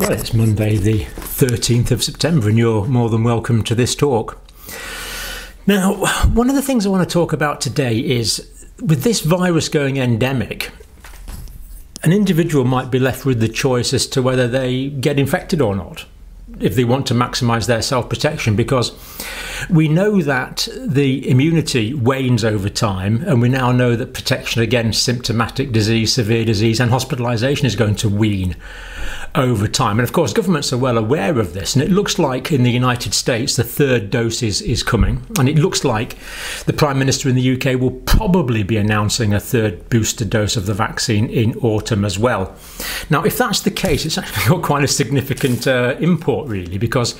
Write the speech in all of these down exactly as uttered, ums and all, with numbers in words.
Well, it's Monday the thirteenth of September and you're more than welcome to this talk. Now, one of the things I want to talk about today is, with this virus going endemic, an individual might be left with the choice as to whether they get infected or not, if they want to maximise their self-protection, because we know that the immunity wanes over time, and we now know that protection against symptomatic disease, severe disease and hospitalisation is going to wane over time. And of course governments are well aware of this, and it looks like in the United States the third dose is, is coming, and it looks like the Prime Minister in the U K will probably be announcing a third booster dose of the vaccine in autumn as well. Now if that's the case, it's actually got quite a significant uh, import really, because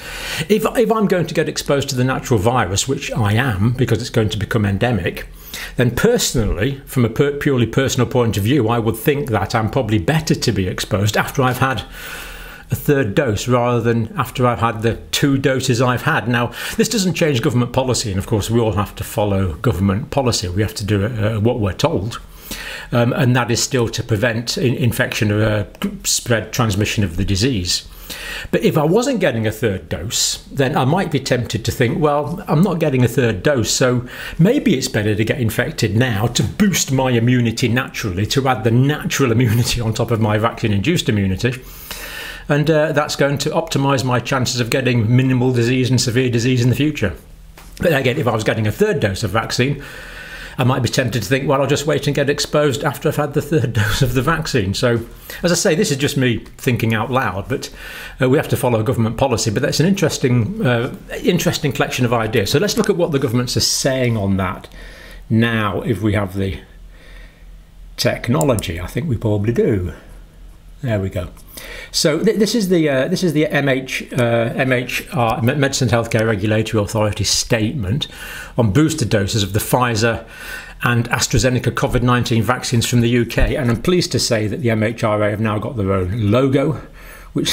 if, if I'm going to get exposed to the natural virus, which I am because it's going to become endemic, then personally, from a per purely personal point of view, I would think that I'm probably better to be exposed after I've had a third dose rather than after I've had the two doses I've had. Now, this doesn't change government policy, and of course we all have to follow government policy. We have to do uh, what we're told. Um, and that is still to prevent in infection or uh, spread transmission of the disease. But if I wasn't getting a third dose, then I might be tempted to think, well, I'm not getting a third dose, so maybe it's better to get infected now to boost my immunity naturally, to add the natural immunity on top of my vaccine-induced immunity. And uh, that's going to optimise my chances of getting minimal disease and severe disease in the future. But again, if I was getting a third dose of vaccine, I might be tempted to think, well, I'll just wait and get exposed after I've had the third dose of the vaccine. So, as I say, this is just me thinking out loud, but uh, we have to follow government policy. But that's an interesting, uh, interesting collection of ideas. So let's look at what the governments are saying on that now, if we have the technology. I think we probably do. There we go. So th this is the uh, this is the M H R A, Medicine and Healthcare Regulatory Authority statement on booster doses of the Pfizer and AstraZeneca COVID nineteen vaccines from the U K, and I'm pleased to say that the M H R A have now got their own logo, which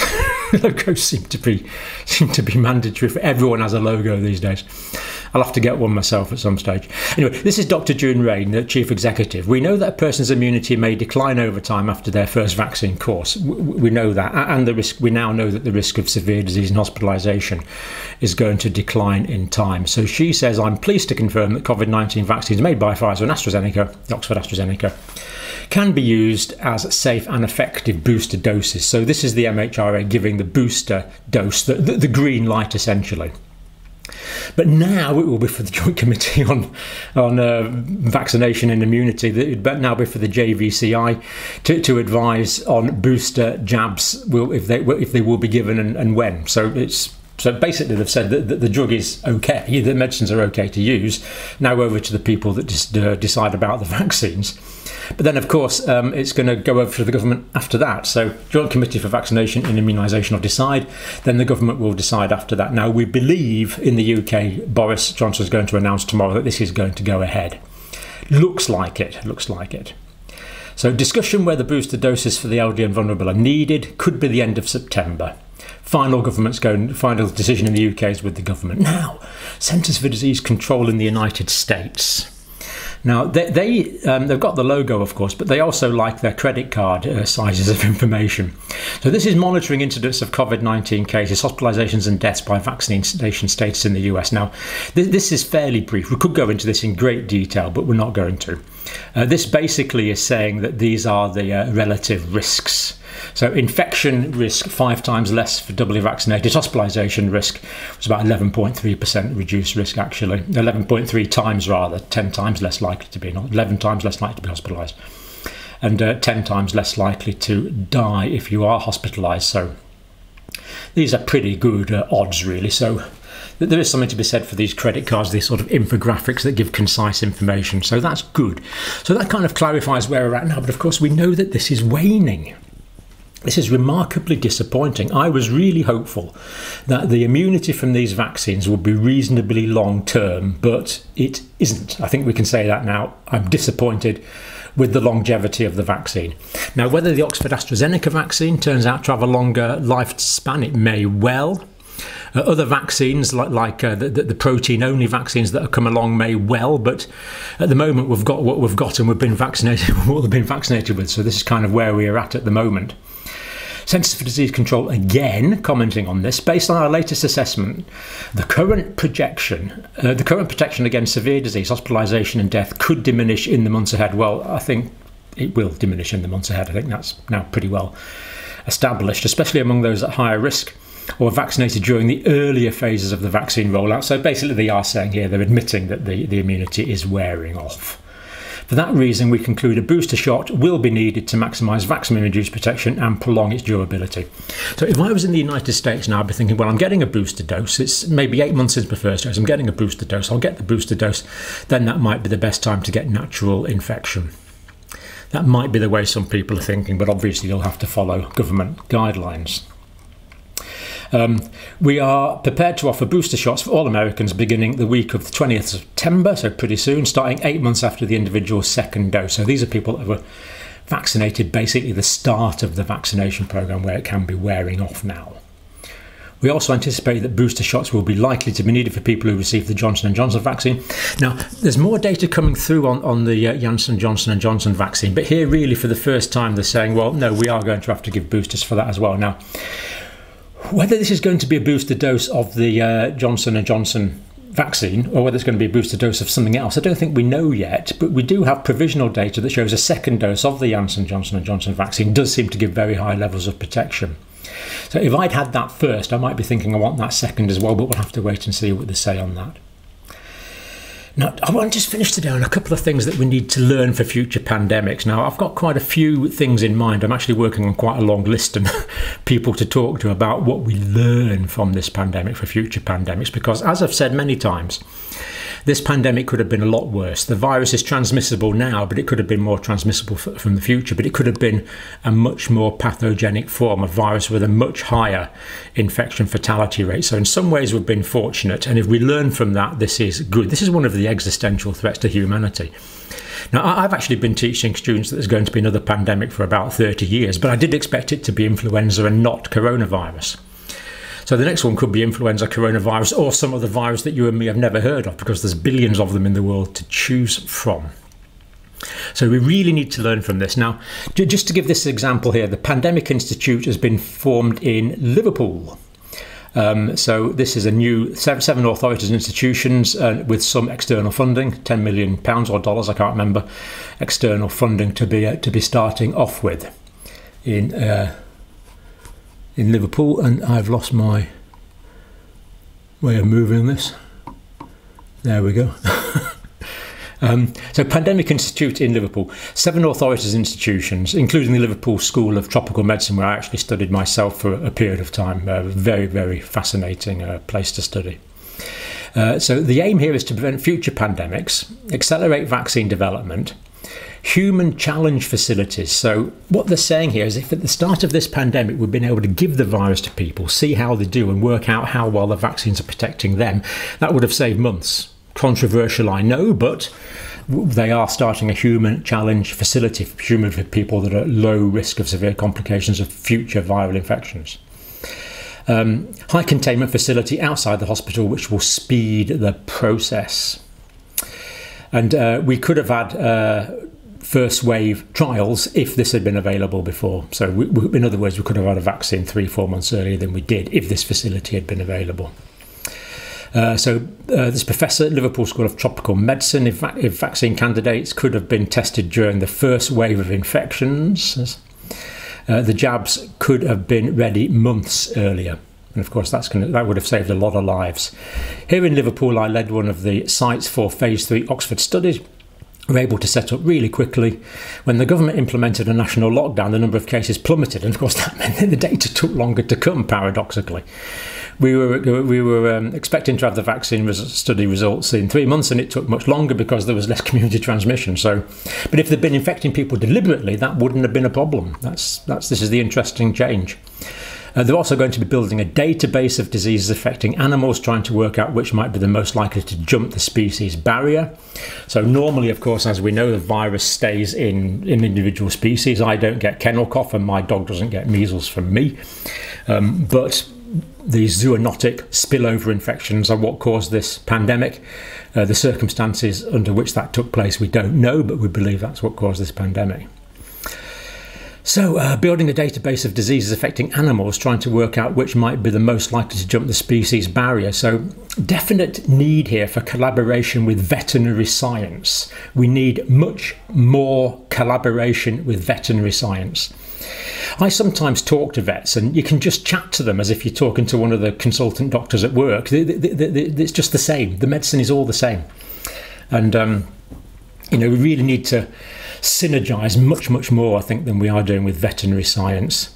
logos seem to be seem to be mandatory. For everyone has a logo these days. I'll have to get one myself at some stage. Anyway, this is Doctor June Raine, the Chief Executive. We know that a person's immunity may decline over time after their first vaccine course. We know that, and the risk. We now know that the risk of severe disease and hospitalisation is going to decline in time. So she says, I'm pleased to confirm that COVID nineteen vaccines made by Pfizer and AstraZeneca, Oxford AstraZeneca, can be used as safe and effective booster doses. So this is the M H R A giving the booster dose, the, the, the green light essentially. But now it will be for the Joint Committee on, on uh, Vaccination and Immunity, it would now be for the J V C I to, to advise on booster jabs, will, if, they, if they will be given and, and when. So it's So basically they've said that, that the drug is okay, the medicines are okay to use, now over to the people that just uh, decide about the vaccines. But then of course um, it's going to go over to the government after that. So Joint Committee for Vaccination and Immunisation will decide, then the government will decide after that. Now we believe in the U K, Boris Johnson is going to announce tomorrow that this is going to go ahead. Looks like it, looks like it. So discussion whether booster doses for the elderly and vulnerable are needed could be the end of September. Final government's going. Final decision in the U K is with the government. Now, Centers for Disease Control in the United States. Now they, they um, they've got the logo, of course, but they also like their credit card uh, sizes of information. So this is monitoring incidents of COVID nineteen cases, hospitalisations, and deaths by vaccination status in the U S. Now th this is fairly brief. We could go into this in great detail, but we're not going to. Uh, this basically is saying that these are the uh, relative risks. So infection risk five times less for doubly vaccinated. Hospitalisation risk was about eleven point three percent reduced risk, actually. eleven point three times rather, ten times less likely to be, not eleven times less likely to be hospitalised, and uh, ten times less likely to die if you are hospitalised. So these are pretty good uh, odds, really. So there is something to be said for these credit cards, these sort of infographics that give concise information. So that's good. So that kind of clarifies where we're at now. But of course, we know that this is waning. This is remarkably disappointing. I was really hopeful that the immunity from these vaccines would be reasonably long term, but it isn't. I think we can say that now. I'm disappointed with the longevity of the vaccine. Now, whether the Oxford AstraZeneca vaccine turns out to have a longer lifespan, it may well. Uh, other vaccines like, like uh, the, the protein-only vaccines that have come along may well, but at the moment we've got what we've got and we've been vaccinated, we've all been vaccinated with. So this is kind of where we are at at the moment. Centers for Disease Control, again commenting on this, based on our latest assessment, the current projection, uh, the current protection against severe disease, hospitalisation and death could diminish in the months ahead. Well, I think it will diminish in the months ahead. I think that's now pretty well established, especially among those at higher risk or vaccinated during the earlier phases of the vaccine rollout. So basically they are saying here, they're admitting that the, the immunity is wearing off. For that reason, we conclude a booster shot will be needed to maximise vaccine-induced protection and prolong its durability. So if I was in the United States now, I'd be thinking, well, I'm getting a booster dose. It's maybe eight months since my first dose. I'm getting a booster dose. I'll get the booster dose. Then that might be the best time to get natural infection. That might be the way some people are thinking, but obviously you'll have to follow government guidelines. Um, we are prepared to offer booster shots for all Americans beginning the week of the twentieth of September, so pretty soon, starting eight months after the individual's second dose. So these are people that were vaccinated basically the start of the vaccination programme, where it can be wearing off now. We also anticipate that booster shots will be likely to be needed for people who receive the Johnson and Johnson vaccine. Now, there's more data coming through on, on the uh, Janssen, Johnson and Johnson vaccine, but here really for the first time they're saying, well, no, we are going to have to give boosters for that as well. Now, whether this is going to be a booster dose of the uh, Johnson and Johnson vaccine or whether it's going to be a booster dose of something else, I don't think we know yet, but we do have provisional data that shows a second dose of the Janssen, Johnson and Johnson vaccine does seem to give very high levels of protection. So if I'd had that first, I might be thinking I want that second as well, but we'll have to wait and see what they say on that. Now, I want to just finish today on a couple of things that we need to learn for future pandemics. Now, I've got quite a few things in mind. I'm actually working on quite a long list of people to talk to about what we learn from this pandemic for future pandemics, because as I've said many times, this pandemic could have been a lot worse. The virus is transmissible now, but it could have been more transmissible from the future, but it could have been a much more pathogenic form, a virus with a much higher infection fatality rate. So in some ways we've been fortunate, and if we learn from that, this is good. This is one of the existential threats to humanity. Now, I've actually been teaching students that there's going to be another pandemic for about thirty years, but I did expect it to be influenza and not coronavirus. So the next one could be influenza, coronavirus, or some other virus that you and me have never heard of, because there's billions of them in the world to choose from. So we really need to learn from this. Now, just to give this example here, the Pandemic Institute has been formed in Liverpool. Um, so this is a new seven, seven authorities and institutions uh, with some external funding, ten million pounds or dollars, I can't remember, external funding to be uh, to be starting off with in uh, in Liverpool. And I've lost my way of moving this. There we go. Um, so Pandemic Institute in Liverpool, seven authorities and institutions, including the Liverpool School of Tropical Medicine, where I actually studied myself for a period of time. Uh, very, very fascinating uh, place to study. Uh, so the aim here is to prevent future pandemics, accelerate vaccine development, human challenge facilities. So what they're saying here is if at the start of this pandemic we've been able to give the virus to people, see how they do and work out how well the vaccines are protecting them, that would have saved months. Controversial, I know, but they are starting a human challenge facility for human for people that are at low risk of severe complications of future viral infections. Um, high containment facility outside the hospital, which will speed the process. And uh, we could have had uh, first wave trials if this had been available before. So we, we, in other words, we could have had a vaccine three, four months earlier than we did if this facility had been available. Uh, so uh, this professor at Liverpool School of Tropical Medicine, if, if vaccine candidates could have been tested during the first wave of infections, uh, the jabs could have been ready months earlier. And of course, that's gonna, that would have saved a lot of lives. Here in Liverpool, I led one of the sites for phase three Oxford studies. We were able to set up really quickly. When the government implemented a national lockdown, the number of cases plummeted. And of course, that meant that the data took longer to come, paradoxically. We were, we were um, expecting to have the vaccine res study results in three months, and it took much longer because there was less community transmission. So, but if they'd been infecting people deliberately, that wouldn't have been a problem. That's, that's, this is the interesting change. Uh, they're also going to be building a database of diseases affecting animals, trying to work out which might be the most likely to jump the species barrier. So normally, of course, as we know, the virus stays in, in individual species. I don't get kennel cough and my dog doesn't get measles from me. Um, but these zoonotic spillover infections are what caused this pandemic. Uh, the circumstances under which that took place, we don't know, but we believe that's what caused this pandemic. So uh, building a database of diseases affecting animals, trying to work out which might be the most likely to jump the species barrier. So definite need here for collaboration with veterinary science. We need much more collaboration with veterinary science. I sometimes talk to vets, and you can just chat to them as if you're talking to one of the consultant doctors at work. It's just the same. The medicine is all the same. And, um, you know, we really need to synergize much, much more, I think, than we are doing with veterinary science.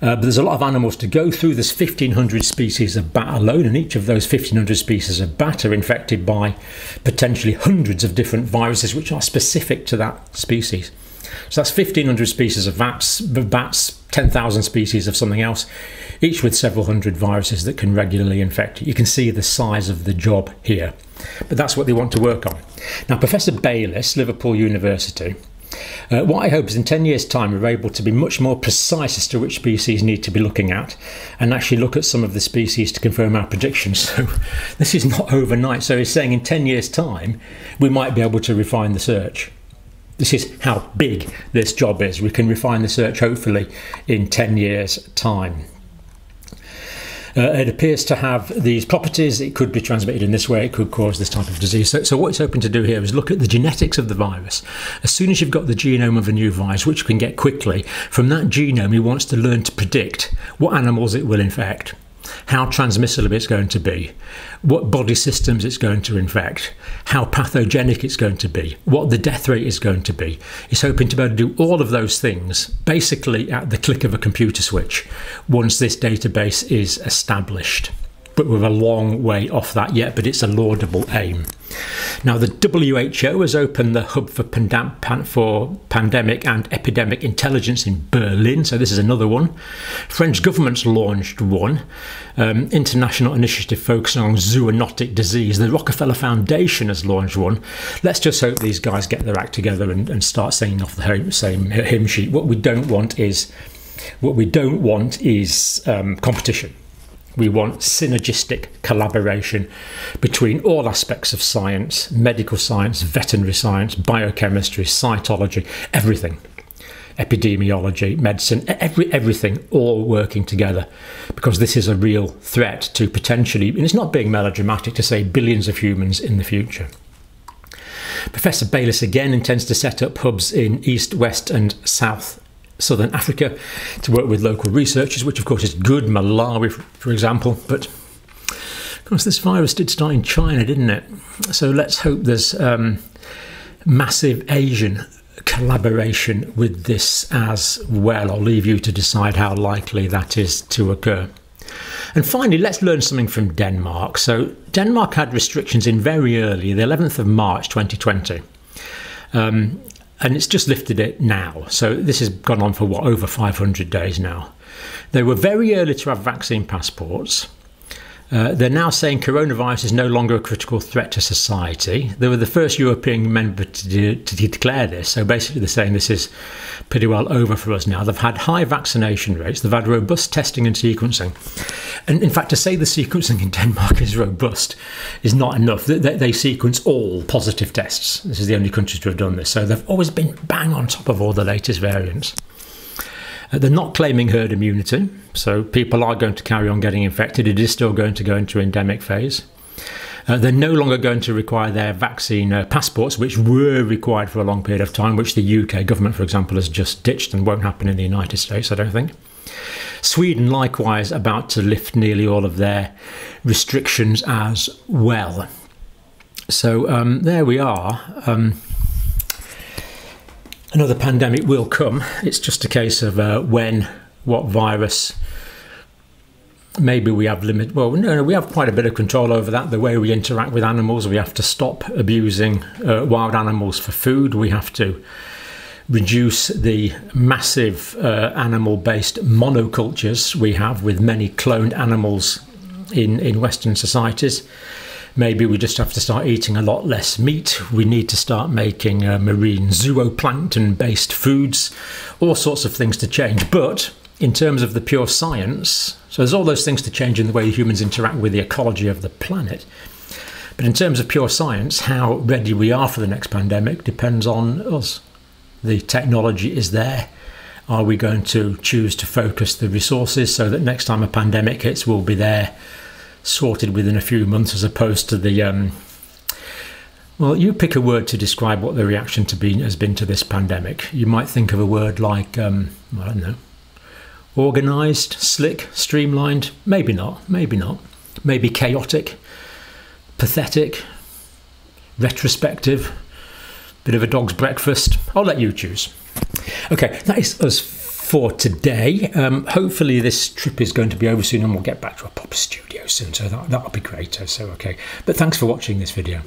Uh, but there's a lot of animals to go through. There's fifteen hundred species of bat alone, and each of those fifteen hundred species of bat are infected by potentially hundreds of different viruses which are specific to that species. So that's fifteen hundred species of bats, bats ten thousand species of something else, each with several hundred viruses that can regularly infect. You can see the size of the job here, but that's what they want to work on. Now, Professor Bayliss, Liverpool University, uh, what I hope is in ten years' time we're able to be much more precise as to which species need to be looking at, and actually look at some of the species to confirm our predictions. So this is not overnight. So he's saying in ten years' time we might be able to refine the search. This is how big this job is. We can refine the search, hopefully, in ten years' time. Uh, it appears to have these properties. It could be transmitted in this way. It could cause this type of disease. So, so what it's hoping to do here is look at the genetics of the virus. As soon as you've got the genome of a new virus, which you can get quickly, from that genome, he wants to learn to predict what animals it will infect, how transmissible it's going to be, what body systems it's going to infect, how pathogenic it's going to be, what the death rate is going to be. It's hoping to be able to do all of those things basically at the click of a computer switch once this database is established. But we're a long way off that yet, but it's a laudable aim. Now, the W H O has opened the hub for, pandem pan for pandemic and epidemic intelligence in Berlin, so this is another one. French government's launched one, um, international initiative focusing on zoonotic disease. The Rockefeller Foundation has launched one. Let's just hope these guys get their act together and, and start singing off the same hymn sheet. What we don't want is, what we don't want is um, competition. We want synergistic collaboration between all aspects of science, medical science, veterinary science, biochemistry, cytology, everything, epidemiology, medicine, every, everything all working together, because this is a real threat to potentially, and it's not being melodramatic to say, billions of humans in the future. Professor Bayliss again intends to set up hubs in East, West and South Southern Africa to work with local researchers, which of course is good. Malawi, for example, but of course this virus did start in China, didn't it? So let's hope there's um, massive Asian collaboration with this as well. I'll leave you to decide how likely that is to occur. And finally, let's learn something from Denmark. So Denmark had restrictions in very early, the eleventh of March twenty twenty. Um, And it's just lifted it now. So this has gone on for, what, over five hundred days now. They were very early to have vaccine passports. Uh, they're now saying coronavirus is no longer a critical threat to society. They were the first European member to, do, to declare this. So basically they're saying this is pretty well over for us now. They've had high vaccination rates. They've had robust testing and sequencing. And in fact, to say the sequencing in Denmark is robust is not enough. They, they, they sequence all positive tests. This is the only country to have done this. So they've always been bang on top of all the latest variants. Uh, they're not claiming herd immunity, so people are going to carry on getting infected. It is still going to go into endemic phase. Uh, they're no longer going to require their vaccine uh, passports, which were required for a long period of time, which the U K government, for example, has just ditched and won't happen in the United States, I don't think. Sweden, likewise, about to lift nearly all of their restrictions as well. So um, there we are. Um, Another pandemic will come. It's just a case of uh, when, what virus. Maybe we have limit. Well, no, no, we have quite a bit of control over that. The way we interact with animals, we have to stop abusing uh, wild animals for food. We have to reduce the massive uh, animal-based monocultures we have with many cloned animals in in Western societies. Maybe we just have to start eating a lot less meat. We need to start making uh, marine zooplankton-based foods, all sorts of things to change. But in terms of the pure science, so there's all those things to change in the way humans interact with the ecology of the planet. But in terms of pure science, how ready we are for the next pandemic depends on us. The technology is there. Are we going to choose to focus the resources so that next time a pandemic hits, we'll be there sorted within a few months, as opposed to the um well, you pick a word to describe what the reaction to be has been to this pandemic. You might think of a word like um I don't know, organized, slick, streamlined, maybe not, maybe not, maybe chaotic, pathetic, retrospective, bit of a dog's breakfast. I'll let you choose. Okay, that is us for today. Um, hopefully this trip is going to be over soon and we'll get back to a proper studio soon, so that, that'll be great. So, okay, but thanks for watching this video.